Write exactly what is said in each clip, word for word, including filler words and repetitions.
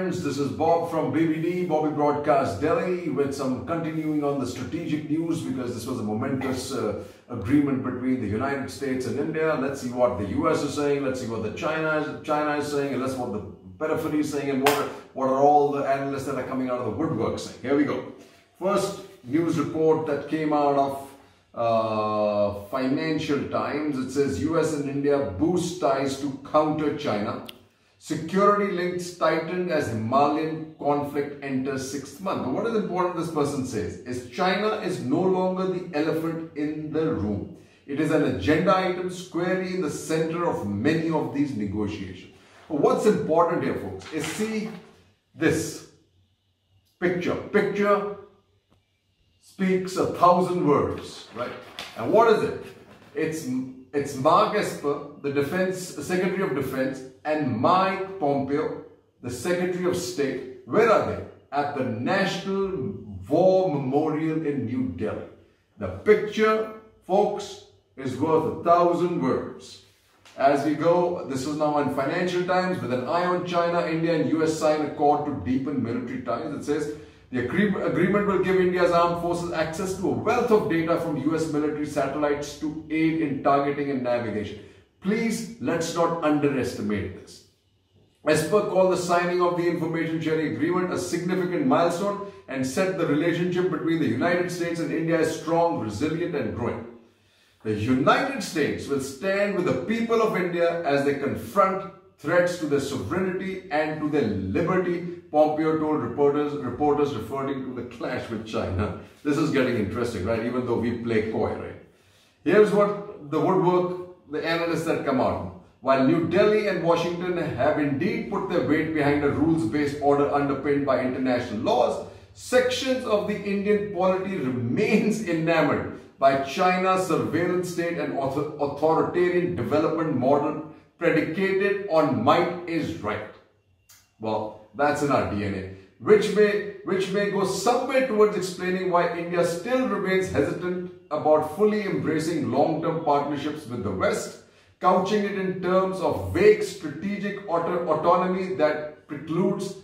Friends, this is Bob from B B D, Bobby Broadcast Delhi, with some continuing on the strategic news, because this was a momentous uh, agreement between the United States and India. Let's see what the U S is saying, let's see what the China, China is saying, and let's see what the periphery is saying, and what are, what are all the analysts that are coming out of the woodwork saying. Here we go. First news report that came out of uh, Financial Times. It says U S and India boost ties to counter China. Security links tightened as Himalayan conflict enters sixth month. But what is important this person says is China is no longer the elephant in the room. It is an agenda item squarely in the center of many of these negotiations. What's important here, folks, is see this picture. Picture speaks a thousand words, right? And what is it? It's It's Mark Esper, the Defense Secretary of Defense, and Mike Pompeo, the Secretary of State. Where are they? At the National War Memorial in New Delhi. The picture, folks, is worth a thousand words. As we go, this is now on Financial Times. With an eye on China, India and U S sign accord to deepen military ties. It says the agreement will give India's armed forces access to a wealth of data from U S military satellites to aid in targeting and navigation. Please, let's not underestimate this. Esper called the signing of the information sharing agreement a significant milestone and said the relationship between the United States and India is strong, resilient and growing. The United States will stand with the people of India as they confront threats to their sovereignty and to their liberty, Pompeo told reporters, reporters referring to the clash with China. This is getting interesting, right? Even though we play coy, right? Here's what the woodwork, the analysts that come out. While New Delhi and Washington have indeed put their weight behind a rules-based order underpinned by international laws, sections of the Indian polity remains enamored by China's surveillance state and author authoritarian development model predicated on might is right. Well, that's in our D N A, which may, which may go somewhere towards explaining why India still remains hesitant about fully embracing long-term partnerships with the West, couching it in terms of vague strategic auto autonomy that precludes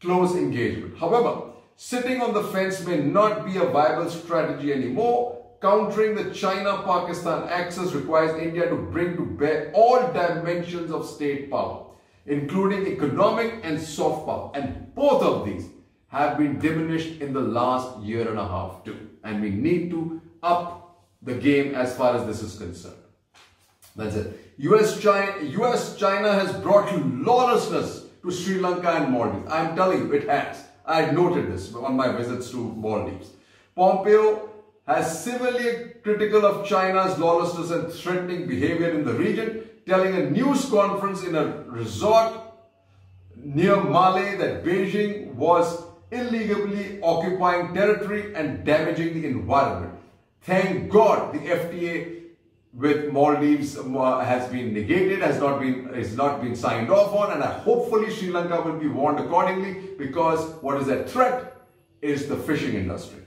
close engagement. However, sitting on the fence may not be a viable strategy anymore. Countering the China-Pakistan axis requires India to bring to bear all dimensions of state power, including economic and soft power. And both of these have been diminished in the last year and a half too. And we need to up the game as far as this is concerned. That's it. U S China, U S China has brought lawlessness to Sri Lanka and Maldives. I'm telling you, it has. I noted this on my visits to Maldives. Pompeo has severely critical of China's lawlessness and threatening behavior in the region, telling a news conference in a resort near Male that Beijing was illegally occupying territory and damaging the environment. Thank God the F T A with Maldives has been negated, has not been, has not been signed off on, and hopefully Sri Lanka will be warned accordingly, because what is at threat is the fishing industry.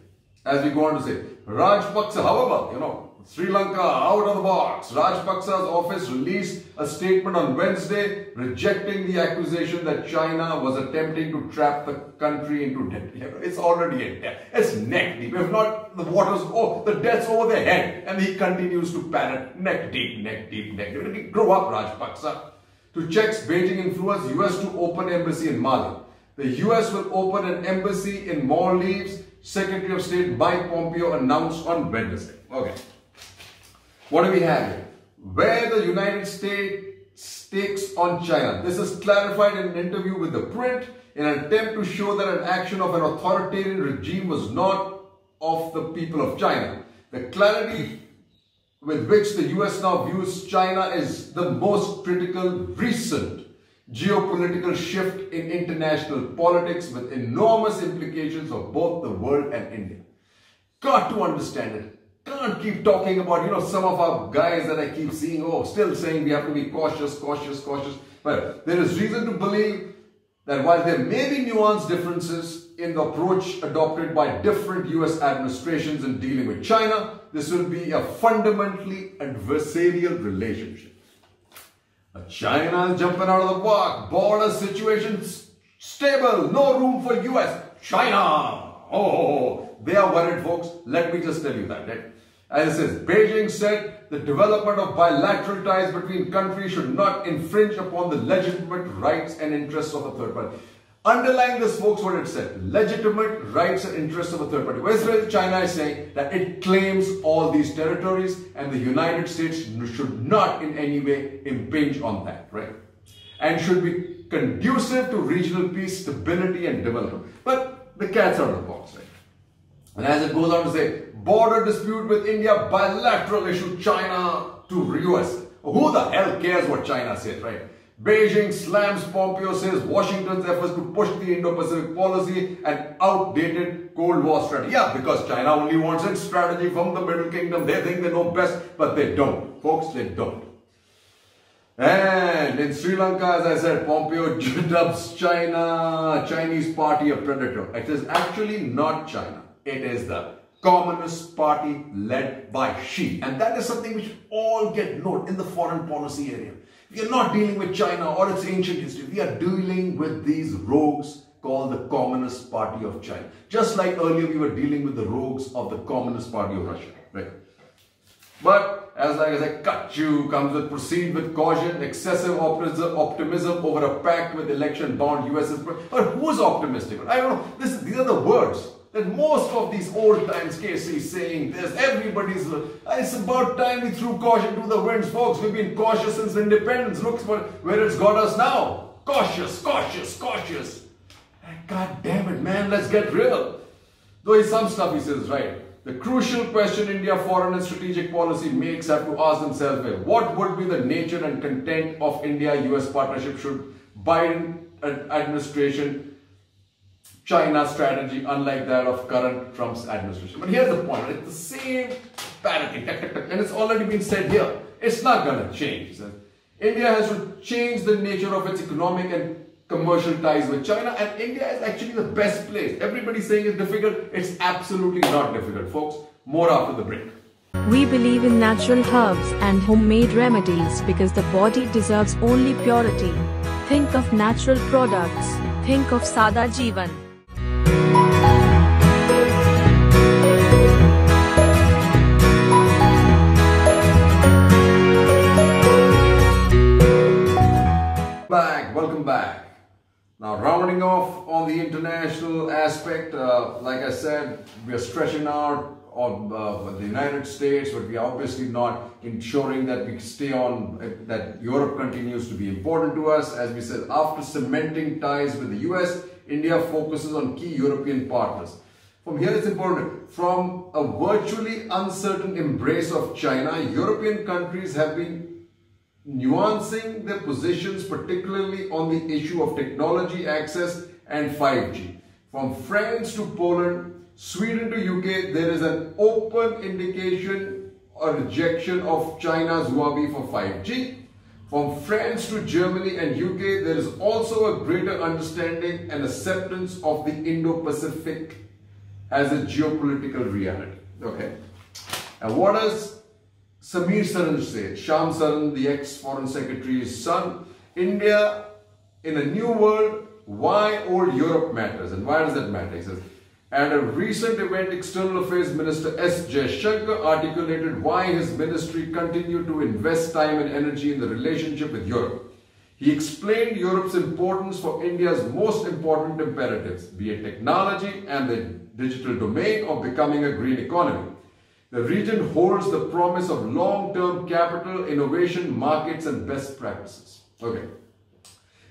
As we go on to say, Rajapaksa, however, you know, Sri Lanka out of the box. Rajapaksa's office released a statement on Wednesday rejecting the accusation that China was attempting to trap the country into debt. It's already in debt. It's neck deep. If not, the water's, oh, the debt's over their head. And he continues to parrot neck deep, neck deep, neck deep. Grow up, Rajapaksa. To checks Beijing influence, U S to open embassy in Mali. The U S will open an embassy in Maldives, Secretary of State Mike Pompeo announced on Wednesday. Okay. What do we have here? Where the United States takes on China. This is clarified in an interview with The Print in an attempt to show that an action of an authoritarian regime was not of the people of China. The clarity with which the U S now views China is the most critical recent geopolitical shift in international politics, with enormous implications for both the world and India. Got to understand it. Can't keep talking about, you know, some of our guys that I keep seeing, oh, still saying we have to be cautious, cautious, cautious. But there is reason to believe that while there may be nuanced differences in the approach adopted by different U S administrations in dealing with China, this will be a fundamentally adversarial relationship. China is jumping out of the park. Border situations Stable, no room for U S, China. Oh, they are worried, folks. Let me just tell you that. Right? As it says, Beijing said the development of bilateral ties between countries should not infringe upon the legitimate rights and interests of a third party. Underlying this, folks, what it said, legitimate rights and interests of a third party. Whereas China is saying that it claims all these territories and the United States should not in any way impinge on that, right? And should be conducive to regional peace, stability and development. But the cat's out of the box, right? And as it goes on to say, border dispute with India, bilateral issue, China to U S. Who the hell cares what China says, right? Beijing slams Pompeo, says Washington's efforts to push the Indo-Pacific policy and outdated Cold War strategy. Yeah, because China only wants its strategy from the Middle Kingdom. They think they know best, but they don't. Folks, they don't. And in Sri Lanka, as I said, Pompeo dubs China, Chinese party a predator. It is actually not China. It is the Communist Party led by Xi. And that is something we should all get note in the foreign policy area. We are not dealing with China or its ancient history. We are dealing with these rogues called the Communist Party of China. Just like earlier we were dealing with the rogues of the Communist Party of Russia, right? But as I said, Kachu comes with proceed with caution, excessive optimism over a pact with election bound U S. Or who's optimistic? I don't know. This, these are the words that most of these old times cases saying this, everybody's, it's about time we threw caution to the winds, folks. We've been cautious since independence. Look where it's got us now. Cautious, cautious, cautious. And God damn it, man, let's get real. Though it's some stuff he says, right? The crucial question India foreign and strategic policy makes have to ask themselves, well, what would be the nature and content of India U S partnership should Biden administration China's strategy, unlike that of current Trump's administration. But here's the point, it's the same paradigm, and it's already been said here. It's not going to change. India has to change the nature of its economic and commercial ties with China, and India is actually the best place. Everybody's saying it's difficult. It's absolutely not difficult, folks. More after the break. We believe in natural herbs and homemade remedies because the body deserves only purity. Think of natural products. Think of Sada Jeevan. Back, welcome back. Now rounding off on the international aspect, uh, like I said, we are stretching out on uh, the United States, but we are obviously not ensuring that we stay on, uh, that Europe continues to be important to us. As we said, after cementing ties with the U S, India focuses on key European partners. From here it's important, from a virtually uncertain embrace of China, European countries have been nuancing their positions, particularly on the issue of technology access and five G. From France to Poland, Sweden to U K, there is an open indication or rejection of China's Huawei for five G. From France to Germany and U K, there is also a greater understanding and acceptance of the Indo-Pacific as a geopolitical reality. Okay. And what does Samir Saran say? Shyam Saran, the ex-foreign secretary's son, India in a new world, why old Europe matters, and why does that matter? He says, at a recent event, External Affairs Minister S J Shankar articulated why his ministry continued to invest time and energy in the relationship with Europe. He explained Europe's importance for India's most important imperatives, be it technology and the digital domain or becoming a green economy. The region holds the promise of long-term capital, innovation, markets and best practices. Okay.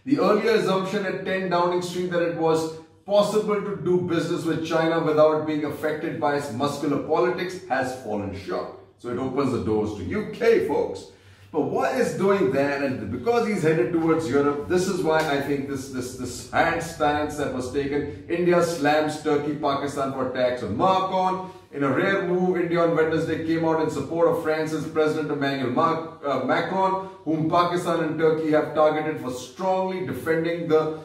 The earlier assumption at ten Downing Street that it was possible to do business with China without being affected by its muscular politics has fallen short. So it opens the doors to U K, folks. But what is doing that, and because he's headed towards Europe, this is why I think this this this hand stance that was taken, India slams Turkey, Pakistan for tax on Marcon. In a rare move, India on Wednesday came out in support of France's President Emmanuel Mark, uh, Macron, whom Pakistan and Turkey have targeted for strongly defending the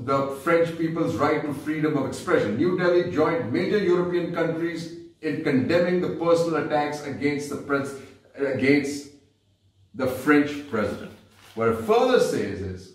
the French people's right to freedom of expression. New Delhi joined major European countries in condemning the personal attacks against the, pres against the French president. What it further says is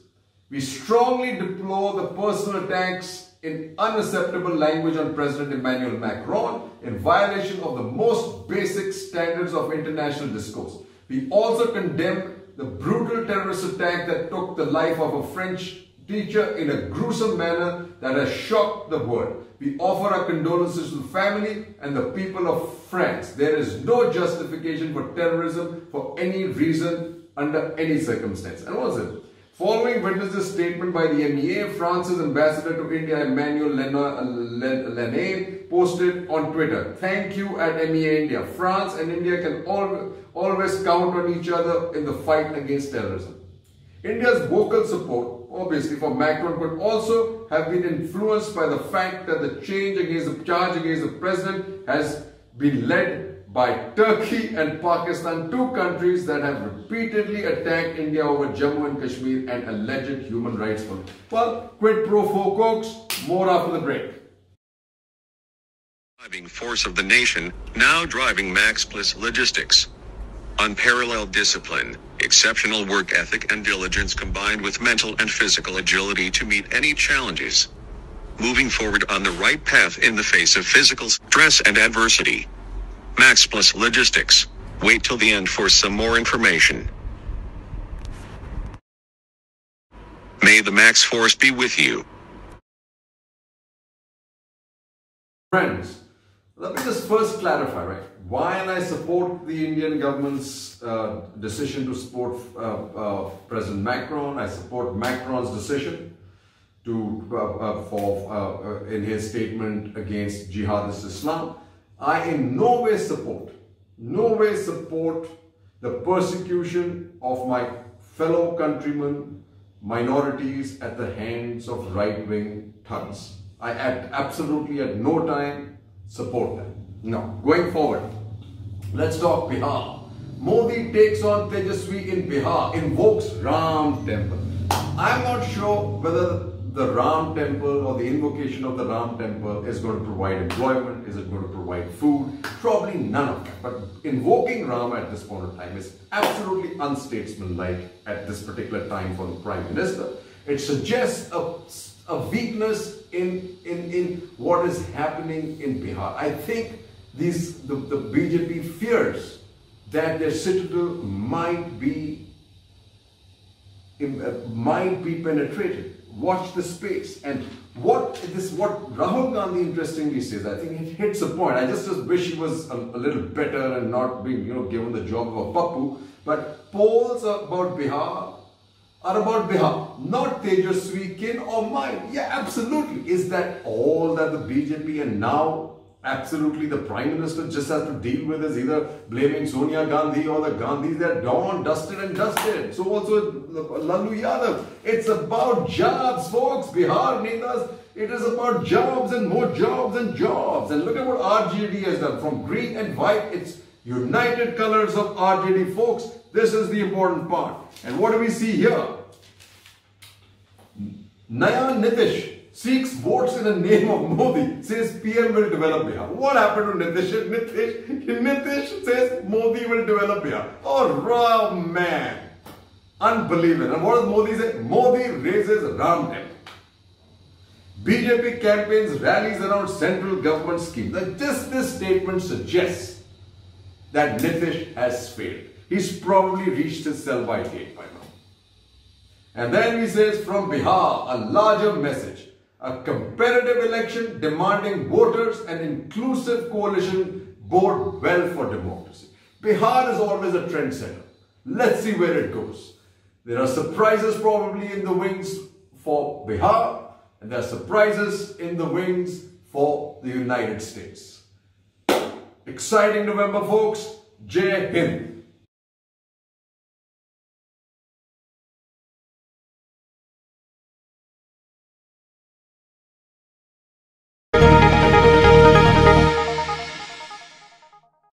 We strongly deplore the personal attacks in unacceptable language on President Emmanuel Macron in violation of the most basic standards of international discourse. We also condemn the brutal terrorist attack that took the life of a French teacher in a gruesome manner that has shocked the world. We offer our condolences to the family and the people of France. There is no justification for terrorism for any reason under any circumstance. And what is it? Following witnesses' statement by the M E A, France's ambassador to India, Emmanuel Lenoir, posted on Twitter, "Thank you at M E A India. France and India can al always count on each other in the fight against terrorism." India's vocal support, obviously, for Macron could also have been influenced by the fact that the change against the charge against the president has been led by Turkey and Pakistan, two countries that have repeatedly attacked India over Jammu and Kashmir and alleged human rights violations. Well, quid pro quo, folks. More after the break. Driving force of the nation, now driving Max Plus Logistics. Unparalleled discipline, exceptional work ethic and diligence combined with mental and physical agility to meet any challenges. Moving forward on the right path in the face of physical stress and adversity. Max Plus Logistics. Wait till the end for some more information. May the Max Force be with you. Friends, let me just first clarify, right? While I support the Indian government's uh, decision to support uh, uh, President Macron, I support Macron's decision to uh, uh, for uh, uh, in his statement against jihadist Islam. I in no way support, no way support the persecution of my fellow countrymen, minorities at the hands of right-wing thugs. I at absolutely at no time support that. Now, going forward, let's talk Bihar. Modi takes on Tejashwi in Bihar, invokes Ram Temple. I'm not sure whether the Ram Temple or the invocation of the Ram Temple is going to provide employment, is it going to provide food, probably none of that. But invoking Ram at this point of time is absolutely unstatesmanlike at this particular time for the Prime Minister. It suggests a a weakness in, in, in what is happening in Bihar. I think these the, the B J P fears that their citadel might be might be penetrated. Watch the space. And what this what Rahul Gandhi interestingly says, I think it hits a point. I just, just wish he was a, a little better and not being you know given the job of a pappu. But polls about Bihar are about Bihar, not Tejaswi, kin or mine. Yeah, absolutely. Is that all that the B J P and now absolutely the Prime Minister just has to deal with is either blaming Sonia Gandhi or the Gandhis that dawn, dusted and dusted. So also Lalu Yadav. It's about jobs, folks. Bihar Netas, it is about jobs and more jobs and jobs. And look at what R J D has done. From green and white, it's united colors of R J D, folks. This is the important part. And what do we see here? Naya Nitish seeks votes in the name of Modi, says P M will develop Bihar. What happened to Nitish? Nitish, Nitish says Modi will develop Bihar. Oh, Ram man. Unbelievable. And what does Modi say? Modi raises Ram Temple. B J P campaigns rallies around central government scheme. Now, this, this statement suggests that Nitish has failed. He's probably reached his sell-by date by now. And then he says from Bihar, a larger message. A competitive election demanding voters and inclusive coalition bode well for democracy. Bihar is always a trendsetter. Let's see where it goes. There are surprises probably in the wings for Bihar. And there are surprises in the wings for the United States. Exciting November, folks. Jai Hind.